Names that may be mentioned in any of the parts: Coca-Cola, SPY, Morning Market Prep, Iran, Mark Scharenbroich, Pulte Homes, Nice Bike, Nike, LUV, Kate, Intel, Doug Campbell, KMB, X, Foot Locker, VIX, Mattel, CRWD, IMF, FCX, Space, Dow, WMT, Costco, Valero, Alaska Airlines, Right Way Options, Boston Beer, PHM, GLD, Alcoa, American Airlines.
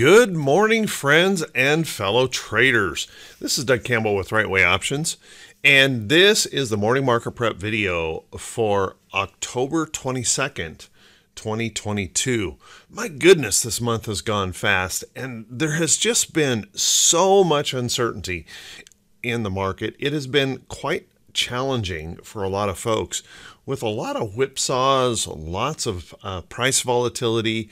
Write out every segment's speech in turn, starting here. Good morning, friends and fellow traders. This is Doug Campbell with Right Way Options, and this is the Morning Market Prep video for October 22nd, 2022. My goodness, this month has gone fast, and there has just been so much uncertainty in the market. It has been quite challenging for a lot of folks, with a lot of whipsaws, lots of price volatility,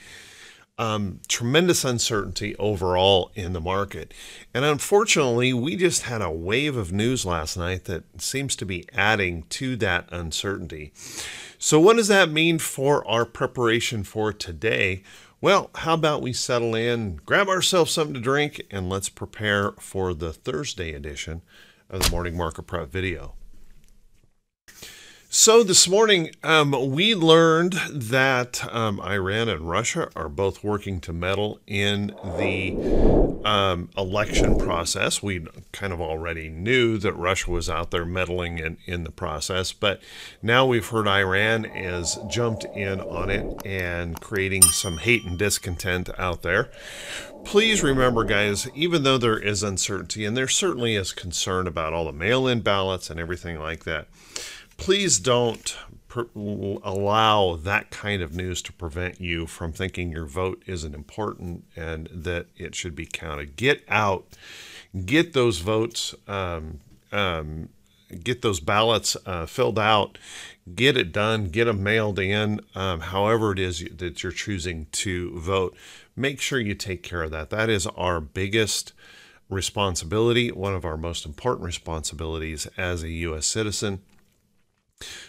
tremendous uncertainty overall in the market. And unfortunately, we just had a wave of news last night that seems to be adding to that uncertainty. So what does that mean for our preparation for today? Well, how about we settle in, grab ourselves something to drink, and let's prepare for the Thursday edition of the Morning Market Prep video. So this morning, we learned that Iran and Russia are both working to meddle in the election process. We kind of already knew that Russia was out there meddling in the process, but now we've heard Iran has jumped in on it and creating some hate and discontent out there. Please remember, guys, even though there is uncertainty, and there certainly is concern about all the mail-in ballots and everything like that, please don't allow that kind of news to prevent you from thinking your vote isn't important and that it should be counted. Get out, get those votes, get those ballots filled out, get it done, get them mailed in, however it is that you're choosing to vote. Make sure you take care of that. That is our biggest responsibility, one of our most important responsibilities as a U.S. citizen.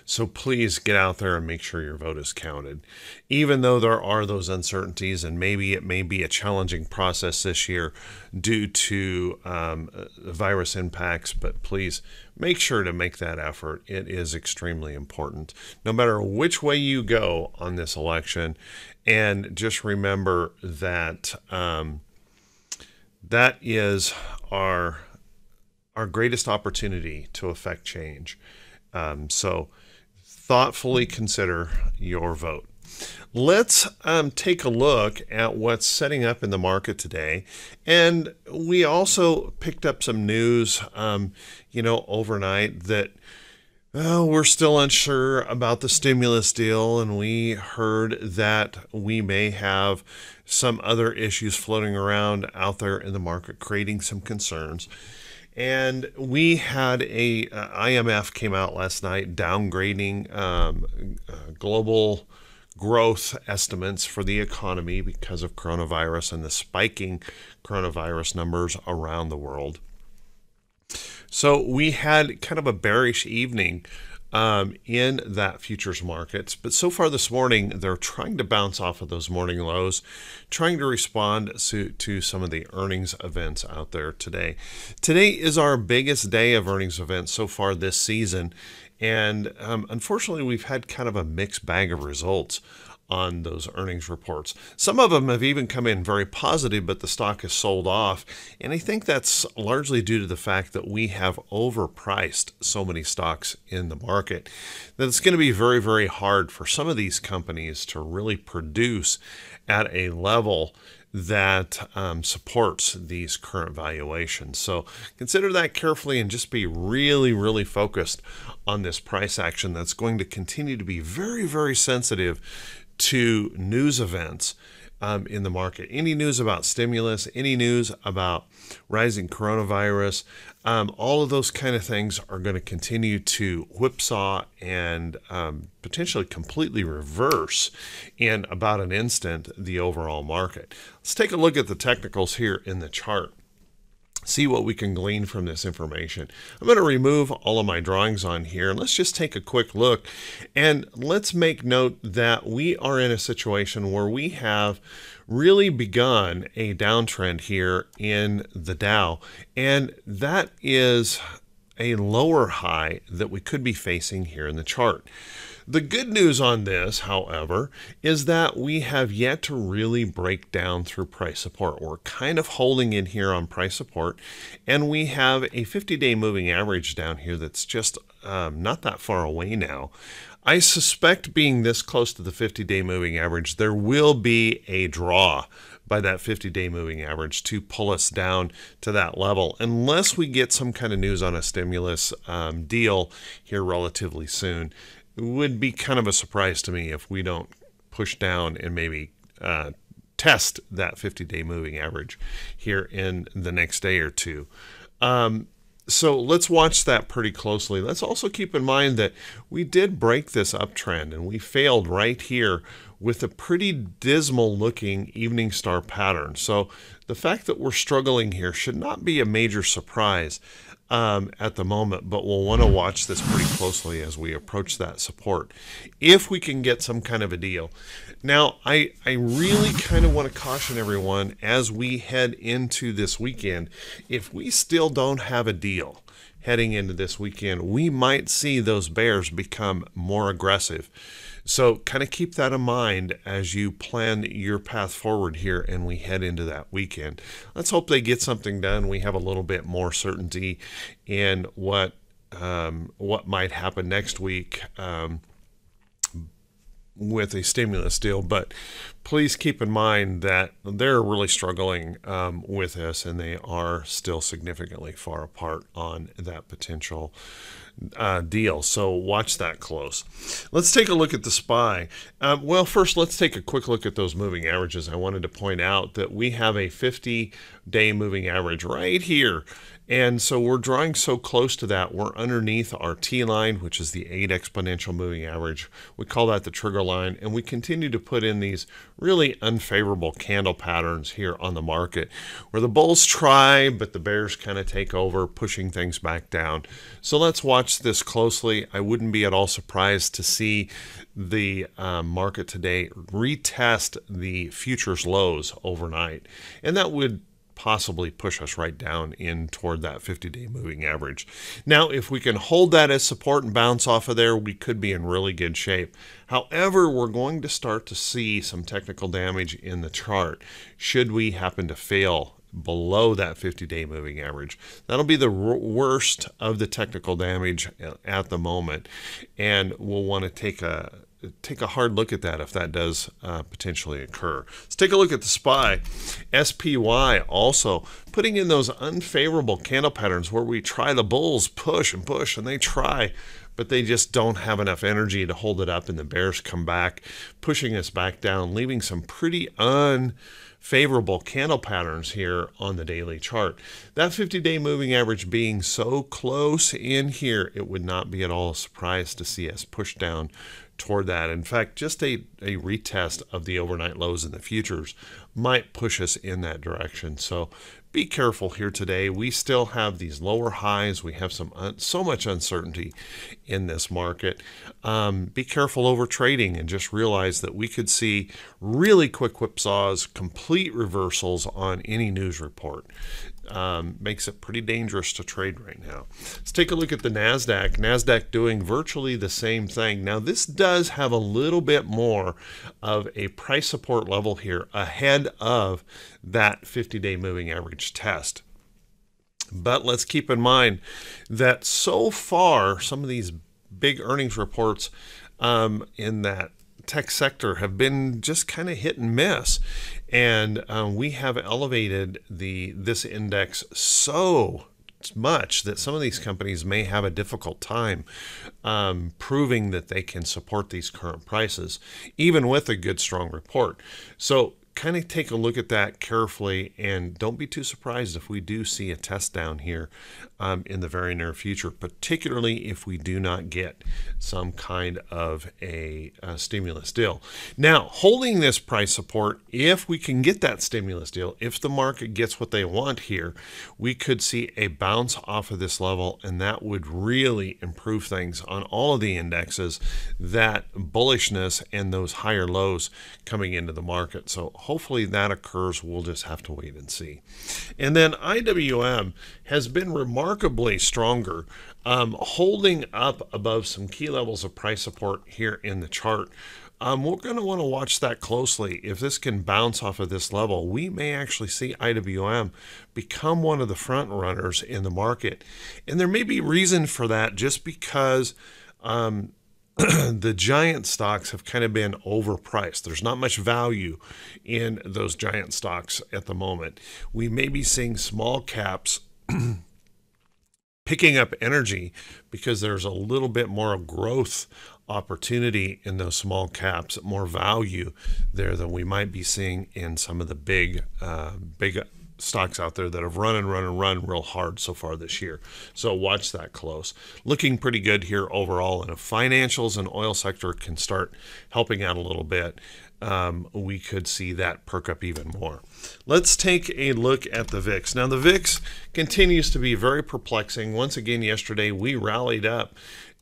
So please get out there and make sure your vote is counted. Even though there are those uncertainties, and maybe it may be a challenging process this year due to virus impacts, but please make sure to make that effort. It is extremely important, no matter which way you go on this election. And just remember that that is our greatest opportunity to affect change. So thoughtfully consider your vote. Let's take a look at what's setting up in the market today. And we also picked up some news, overnight that we're still unsure about the stimulus deal. And we heard that we may have some other issues floating around out there in the market, creating some concerns. And we had IMF came out last night downgrading global growth estimates for the economy because of coronavirus and the spiking coronavirus numbers around the world. So we had kind of a bearish evening in that futures markets. But so far this morning, they're trying to bounce off of those morning lows, trying to respond to some of the earnings events out there today. Today is our biggest day of earnings events so far this season. And unfortunately, we've had kind of a mixed bag of results on those earnings reports. Some of them have even come in very positive, but the stock has sold off. And I think that's largely due to the fact that we have overpriced so many stocks in the market that it's going to be very, very hard for some of these companies to really produce at a level that supports these current valuations. So consider that carefully and just be really, really focused on this price action that's going to continue to be very, very sensitive to news events in the market. Any news about stimulus, any news about rising coronavirus, all of those kind of things are going to continue to whipsaw and potentially completely reverse in about an instant the overall market. Let's take a look at the technicals here in the chart. See what we can glean from this information. I'm going to remove all of my drawings on here. Let's just take a quick look, and let's make note that we are in a situation where we have really begun a downtrend here in the Dow, and that is a lower high that we could be facing here in the chart. The good news on this, however, is that we have yet to really break down through price support. We're kind of holding in here on price support, and we have a 50-day moving average down here that's just not that far away now. I suspect, being this close to the 50-day moving average, there will be a draw by that 50-day moving average to pull us down to that level, unless we get some kind of news on a stimulus deal here relatively soon. It would be kind of a surprise to me if we don't push down and maybe test that 50-day moving average here in the next day or two. So let's watch that pretty closely. Let's also keep in mind that we did break this uptrend and we failed right here with a pretty dismal looking evening star pattern. So the fact that we're struggling here should not be a major surprise at the moment, but we'll want to watch this pretty closely as we approach that support, if we can get some kind of a deal. Now, I really kind of want to caution everyone as we head into this weekend, if we still don't have a deal heading into this weekend, we might see those bears become more aggressive. So kind of keep that in mind as you plan your path forward here and we head into that weekend. Let's hope they get something done. We have a little bit more certainty in what might happen next week with a stimulus deal. But please keep in mind that they're really struggling with this, and they are still significantly far apart on that potential deal. So watch that close. Let's take a look at the SPY. Well, first, let's take a quick look at those moving averages. I wanted to point out that we have a 50-day moving average right here. And so we're drawing so close to that, we're underneath our T line, which is the 8 exponential moving average. We call that the trigger line, and we continue to put in these really unfavorable candle patterns here on the market, where the bulls try, but the bears kind of take over, pushing things back down. So let's watch this closely. I wouldn't be at all surprised to see the market today retest the futures lows overnight, and that would possibly push us right down in toward that 50-day moving average. Now, if we can hold that as support and bounce off of there, we could be in really good shape. However, we're going to start to see some technical damage in the chart should we happen to fail below that 50-day moving average. That'll be the worst of the technical damage at the moment, and we'll want to take a hard look at that if that does potentially occur. Let's take a look at the SPY. SPY also putting in those unfavorable candle patterns where we try, the bulls push and they try, but they just don't have enough energy to hold it up, and the bears come back, pushing us back down, leaving some pretty unfavorable candle patterns here on the daily chart. That 50-day moving average being so close in here, it would not be at all a surprise to see us push down toward that. In fact, just a retest of the overnight lows in the futures might push us in that direction. So be careful here today. We still have these lower highs. We have so much uncertainty in this market. Be careful over trading, and just realize that we could see really quick whipsaws, complete reversals on any news report. Makes it pretty dangerous to trade right now. Let's take a look at the NASDAQ. NASDAQ doing virtually the same thing. Now, this does have a little bit more of a price support level here ahead of that 50-day moving average test. But let's keep in mind that so far, some of these big earnings reports in that tech sector have been just kind of hit and miss, and we have elevated this index so much that some of these companies may have a difficult time proving that they can support these current prices, even with a good strong report. So kind of take a look at that carefully, and don't be too surprised if we do see a test down here in the very near future, particularly if we do not get some kind of a stimulus deal. Now, holding this price support, if we can get that stimulus deal, if the market gets what they want here, we could see a bounce off of this level, and that would really improve things on all of the indexes, that bullishness and those higher lows coming into the market. So hopefully that occurs. We'll just have to wait and see. And then IWM has been remarkably stronger, holding up above some key levels of price support here in the chart. We're going to want to watch that closely. If this can bounce off of this level, we may actually see IWM become one of the front runners in the market. And there may be reason for that, just because the giant stocks have kind of been overpriced. There's not much value in those giant stocks at the moment. We may be seeing small caps picking up energy because there's a little bit more growth opportunity in those small caps, more value there than we might be seeing in some of the big, big stocks out there that have run and run and run real hard so far this year. So watch that close. Looking pretty good here overall, and if financials and oil sector can start helping out a little bit, we could see that perk up even more. Let's take a look at the VIX. Now the VIX continues to be very perplexing. Once again, yesterday we rallied up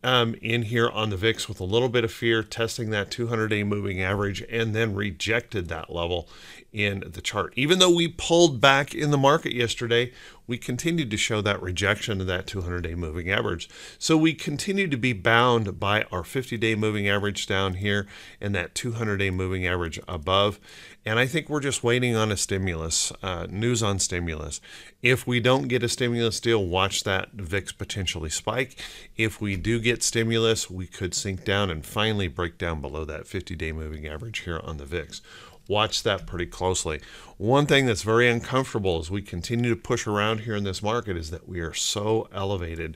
in here on the VIX with a little bit of fear, testing that 200-day moving average, and then rejected that level in the chart. Even though we pulled back in the market yesterday, we continued to show that rejection of that 200-day moving average. So we continue to be bound by our 50-day moving average down here and that 200-day moving average above. And I think we're just waiting on a stimulus, news on stimulus. If we don't get a stimulus deal, watch that VIX potentially spike. If we do get stimulus, we could sink down and finally break down below that 50-day moving average here on the VIX. Watch that pretty closely. One thing that's very uncomfortable as we continue to push around here in this market is that we are so elevated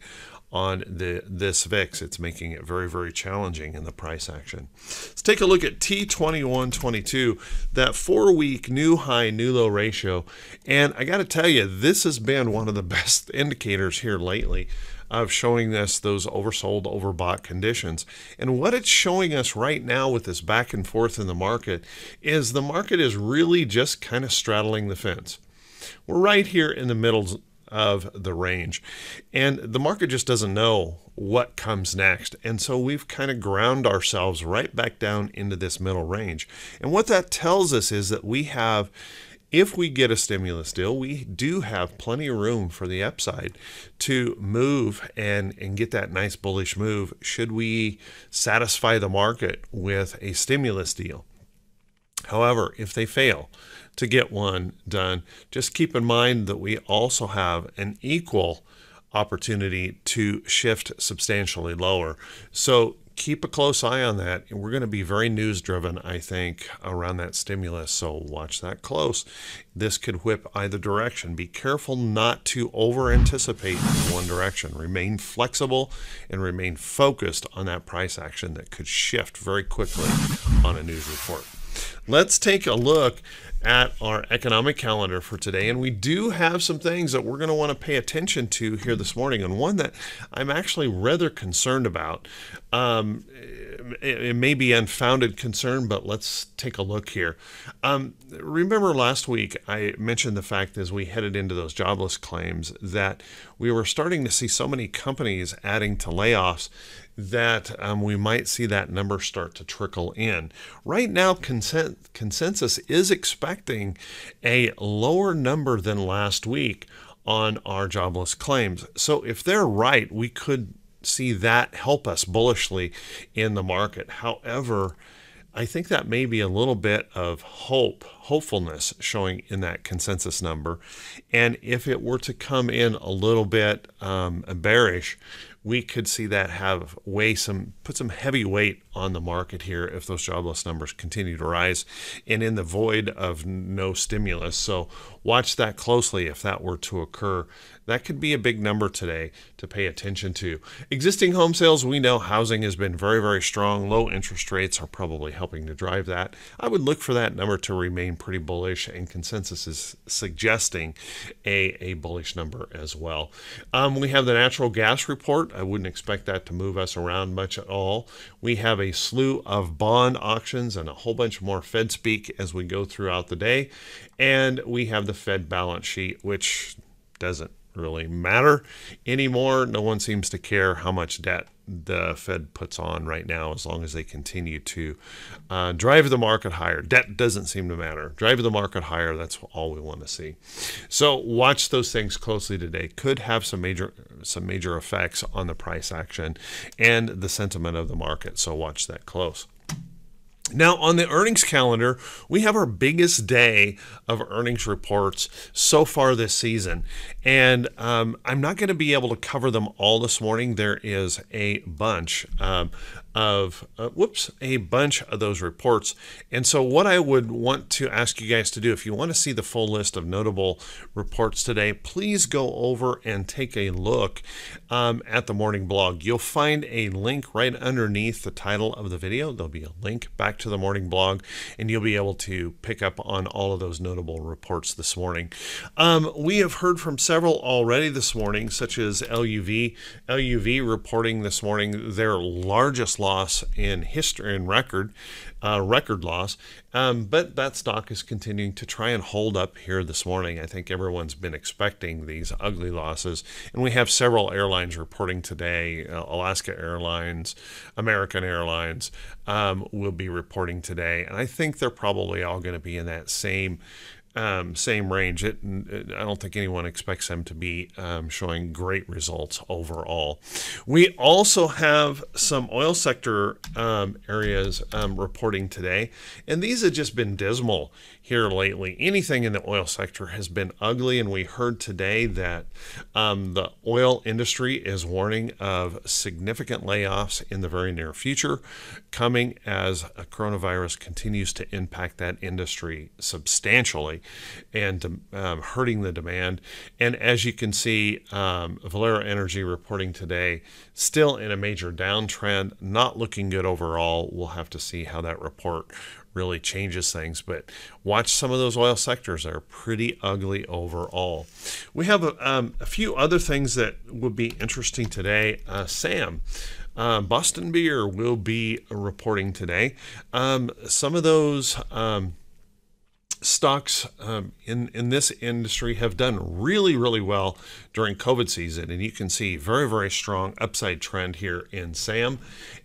on this VIX. It's making it very, very challenging in the price action. Let's take a look at T2122, that 4-week new high, new low ratio. And I gotta tell you, this has been one of the best indicators here lately of showing us those oversold, overbought conditions. And what it's showing us right now with this back and forth in the market is the market is really just kind of straddling the fence. We're right here in the middle of the range, and the market just doesn't know what comes next. And so we've kind of ground ourselves right back down into this middle range. And what that tells us is that we have, if we get a stimulus deal, we do have plenty of room for the upside to move and get that nice bullish move should we satisfy the market with a stimulus deal. However, if they fail to get one done, just keep in mind that we also have an equal opportunity to shift substantially lower. So keep a close eye on that. And we're going to be very news driven, I think, around that stimulus. So watch that close. This could whip either direction. Be careful not to over anticipate one direction. Remain flexible and remain focused on that price action that could shift very quickly on a news report. Let's take a look at our economic calendar for today, and we do have some things that we're going to want to pay attention to here this morning, and one that I'm actually rather concerned about. It may be unfounded concern, but let's take a look here. Remember last week I mentioned the fact as we headed into those jobless claims that we were starting to see so many companies adding to layoffs that we might see that number start to trickle in. Right now, consensus is expecting a lower number than last week on our jobless claims. So if they're right, we could see that help us bullishly in the market. However, I think that may be a little bit of hopefulness showing in that consensus number. And if it were to come in a little bit bearish, we could see that have put some heavy weight on the market here if those jobless numbers continue to rise and in the void of no stimulus. So watch that closely if that were to occur. That could be a big number today to pay attention to. Existing home sales, we know housing has been very, very strong. Low interest rates are probably helping to drive that. I would look for that number to remain pretty bullish, and consensus is suggesting a bullish number as well. We have the natural gas report. I wouldn't expect that to move us around much at all. We have a slew of bond auctions and a whole bunch more Fed speak as we go throughout the day. And we have the Fed balance sheet, which doesn't really matter anymore. No one seems to care how much debt the Fed puts on right now, as long as they continue to drive the market higher. Debt doesn't seem to matter. Drive the market higher, that's all we want to see. So watch those things closely today. Could have some major effects on the price action and the sentiment of the market, so watch that close. Now on the earnings calendar, we have our biggest day of earnings reports so far this season. And I'm not going to be able to cover them all this morning. There is a bunch. of a bunch of those reports. And so what I would want to ask you guys to do, if you want to see the full list of notable reports today, please go over and take a look at the morning blog. You'll find a link right underneath the title of the video. There'll be a link back to the morning blog, and you'll be able to pick up on all of those notable reports this morning. We have heard from several already this morning, such as LUV. LUV reporting this morning their largest loss in history, in record loss, but that stock is continuing to try and hold up here this morning. I think everyone's been expecting these ugly losses, and we have several airlines reporting today. Alaska Airlines, American Airlines will be reporting today, and I think they're probably all going to be in that same range. I don't think anyone expects them to be showing great results overall. We also have some oil sector areas reporting today, and these have just been dismal here lately. Anything in the oil sector has been ugly, and we heard today that the oil industry is warning of significant layoffs in the very near future, coming as a coronavirus continues to impact that industry substantially and hurting the demand. And as you can see, Valero Energy reporting today, still in a major downtrend, not looking good overall. We'll have to see how that report really changes things, but watch some of those oil sectors. They're pretty ugly overall. We have a few other things that would be interesting today. SAM. Boston Beer will be reporting today. Some of those stocks in this industry have done really, really well during COVID season, and you can see very, very strong upside trend here in SAM.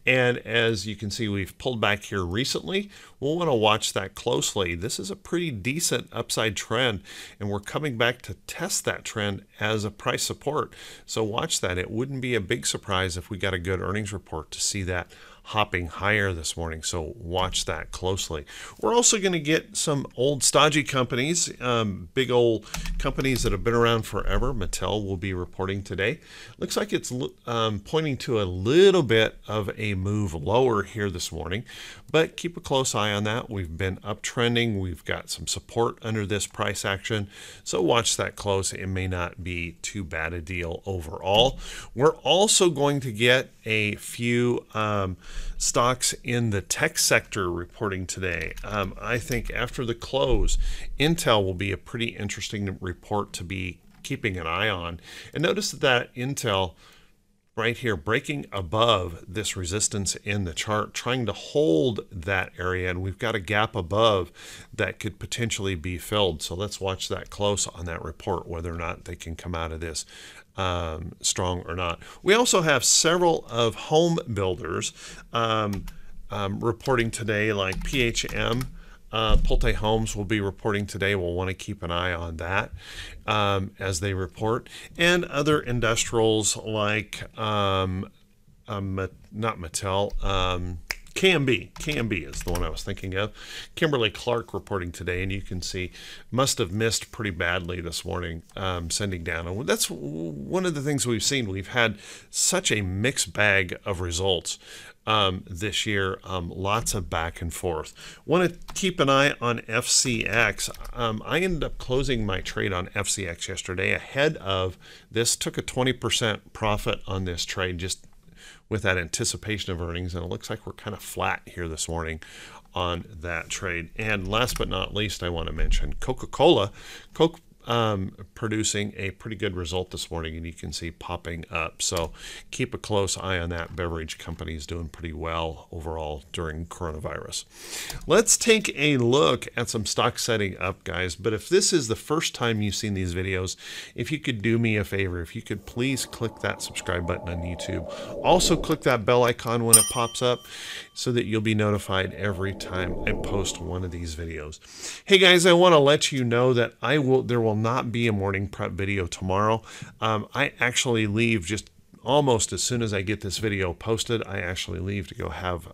And as you can see, we've pulled back here recently. We'll want to watch that closely. This is a pretty decent upside trend, and we're coming back to test that trend as a price support. So watch that. It wouldn't be a big surprise if we got a good earnings report to see that hopping higher this morning, so watch that closely. We're also going to get some old stodgy companies, big old companies that have been around forever. Mattel will be reporting today. Looks like it's pointing to a little bit of a move lower here this morning, but keep a close eye on that. We've been uptrending. We've got some support under this price action, so watch that close. It may not be too bad a deal overall. We're also going to get a few stocks in the tech sector reporting today. I think after the close, Intel will be a pretty interesting report to be keeping an eye on. And notice that Intel right here breaking above this resistance in the chart, trying to hold that area, and we've got a gap above that could potentially be filled. So let's watch that close on that report, whether or not they can come out of this strong or not. We also have several of home builders reporting today, like PHM. Pulte Homes will be reporting today. We'll want to keep an eye on that as they report. And other industrials like, not Mattel, KMB. KMB is the one I was thinking of. Kimberly Clark reporting today, and you can see must have missed pretty badly this morning, sending down. And that's one of the things we've seen. We've had such a mixed bag of results this year, lots of back and forth. Want to keep an eye on FCX. I ended up closing my trade on FCX yesterday ahead of this. Took a 20% profit on this trade, just with that anticipation of earnings, and it looks like we're kind of flat here this morning on that trade. And last but not least, I want to mention Coca-Cola. Coke producing a pretty good result this morning, and you can see popping up. So keep a close eye on that. Beverage company is doing pretty well overall during coronavirus. Let's take a look at some stock setting up, guys. But if this is the first time you've seen these videos, if you could do me a favor, if you could please click that subscribe button on YouTube. Also click that bell icon when it pops up so that you'll be notified every time I post one of these videos. Hey guys, I want to let you know that there will not be a morning prep video tomorrow. I actually leave just almost as soon as I get this video posted. I actually leave to go have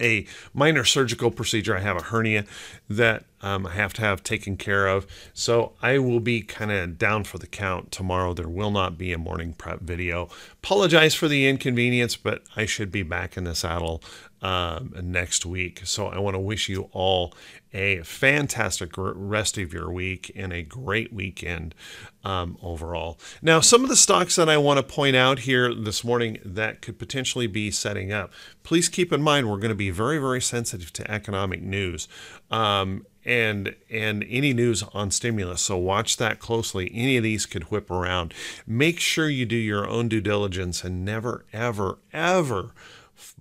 a minor surgical procedure. I have a hernia that I have to have taken care of. So I will be kind of down for the count tomorrow. There will not be a morning prep video. Apologize for the inconvenience, but I should be back in the saddle next week. So I want to wish you all a fantastic rest of your week and a great weekend overall. Now, some of the stocks that I want to point out here this morning that could potentially be setting up, please keep in mind we're going to be very, very sensitive to economic news. And any news on stimulus. So watch that closely. Any of these could whip around. Make sure you do your own due diligence and never, ever, ever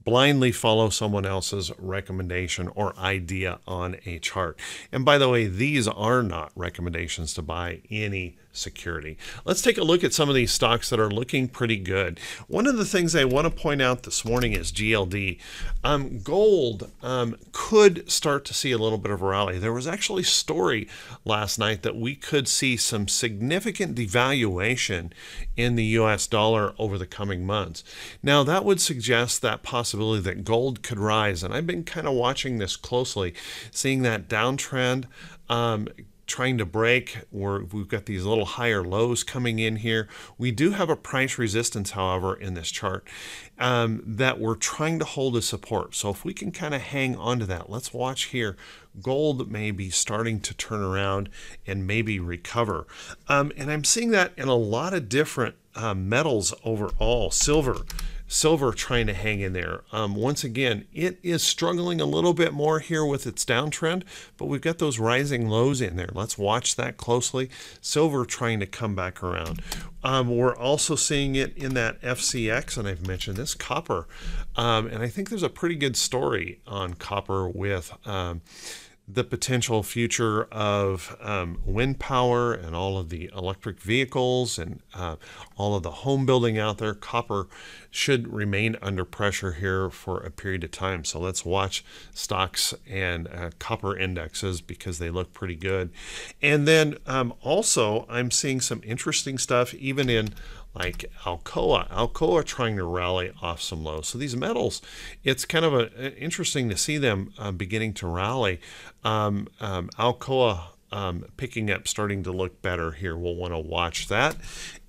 blindly follow someone else's recommendation or idea on a chart. And by the way, these are not recommendations to buy any security. Let's take a look at some of these stocks that are looking pretty good. One of the things I want to point out this morning is GLD. Gold could start to see a little bit of a rally. There was actually a story last night that we could see some significant devaluation in the US dollar over the coming months. Now that would suggest that possibility that gold could rise. And I've been kind of watching this closely, seeing that downtrend trying to break. We've got these little higher lows coming in here. We do have a price resistance, however, in this chart that we're trying to hold as support. So if we can kind of hang on to that, let's watch here. Gold may be starting to turn around and maybe recover. And I'm seeing that in a lot of different metals overall. Silver trying to hang in there. Once again, it is struggling a little bit more here with its downtrend, but we've got those rising lows in there. Let's watch that closely. Silver trying to come back around. We're also seeing it in that FCX, and I've mentioned this, copper. And I think there's a pretty good story on copper with the potential future of wind power and all of the electric vehicles and all of the home building out there. Copper should remain under pressure here for a period of time. So let's watch stocks and copper indexes because they look pretty good. And then also I'm seeing some interesting stuff even in like Alcoa. Alcoa trying to rally off some lows. So these metals, it's kind of interesting to see them beginning to rally. Alcoa picking up, starting to look better here. We'll want to watch that.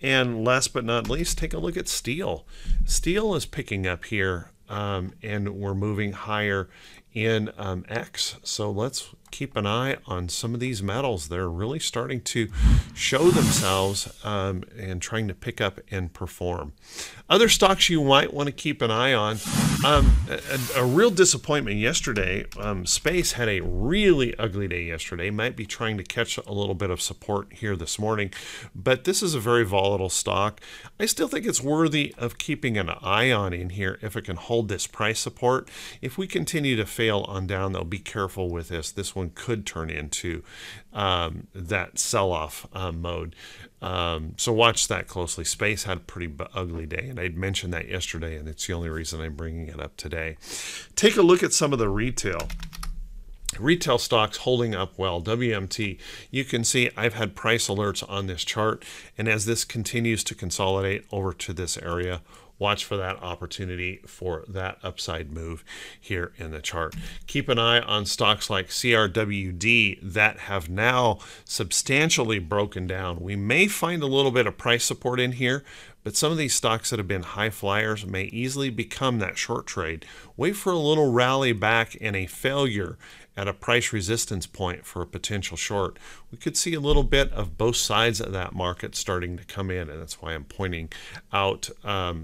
And last but not least, take a look at steel. Steel is picking up here and we're moving higher in X. So let's keep an eye on some of these metals. They're really starting to show themselves and trying to pick up and perform. Other stocks you might want to keep an eye on. A real disappointment yesterday. Space had a really ugly day yesterday. Might be trying to catch a little bit of support here this morning, but this is a very volatile stock. I still think it's worthy of keeping an eye on in here if it can hold this price support. If we continue to fail on down, though, be careful with this. This one could turn into that sell-off mode. So watch that closely. Space had a pretty ugly day, and I'd mentioned that yesterday, and it's the only reason I'm bringing it up today. Take a look at some of the retail. Retail stocks holding up well. WMT, you can see I've had price alerts on this chart, and as this continues to consolidate over to this area, watch for that opportunity for that upside move here in the chart. Keep an eye on stocks like CRWD that have now substantially broken down. We may find a little bit of price support in here, but some of these stocks that have been high flyers may easily become that short trade. Wait for a little rally back and a failure at a price resistance point for a potential short. We could see a little bit of both sides of that market starting to come in, and that's why I'm pointing out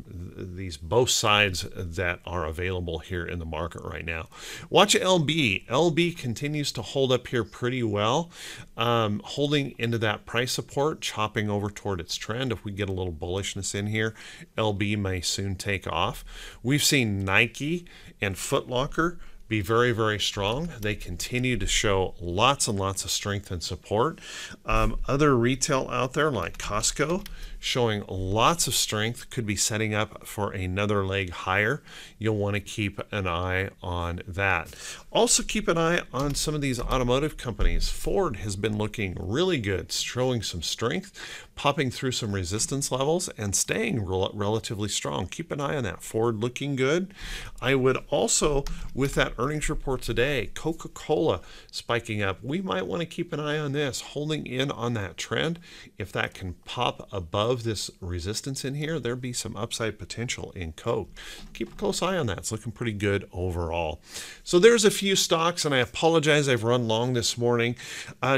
these both sides that are available here in the market right now. Watch LB. LB continues to hold up here pretty well, holding into that price support, chopping over toward its trend. If we get a little bullishness in here, LB may soon take off. We've seen Nike and Foot Locker be very, very strong. They continue to show lots and lots of strength and support. Other retail out there like Costco showing lots of strength, could be setting up for another leg higher. You'll want to keep an eye on that. Also keep an eye on some of these automotive companies. Ford has been looking really good, showing some strength, popping through some resistance levels and staying relatively strong. Keep an eye on that. Ford looking good. I would also, with that Earnings report today, Coca-Cola spiking up. We might want to keep an eye on this, holding in on that trend. If that can pop above this resistance in here, there'd be some upside potential in Coke. Keep a close eye on that. It's looking pretty good overall. So there's a few stocks, and I apologize I've run long this morning.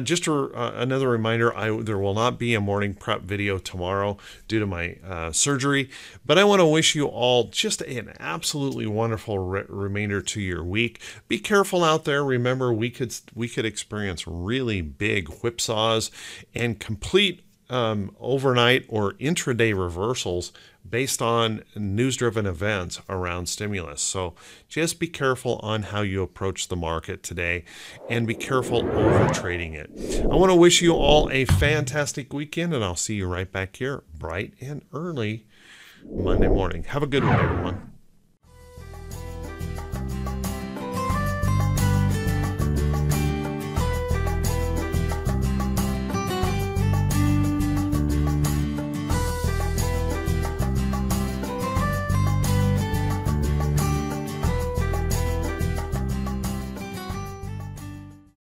Just another reminder, there will not be a morning prep video tomorrow due to my surgery, but I want to wish you all just an absolutely wonderful remainder to your week. Be careful out there. Remember, we could experience really big whipsaws and complete overnight or intraday reversals based on news-driven events around stimulus. So just be careful on how you approach the market today and be careful over trading it. I want to wish you all a fantastic weekend, and I'll see you right back here bright and early Monday morning. Have a good one, everyone.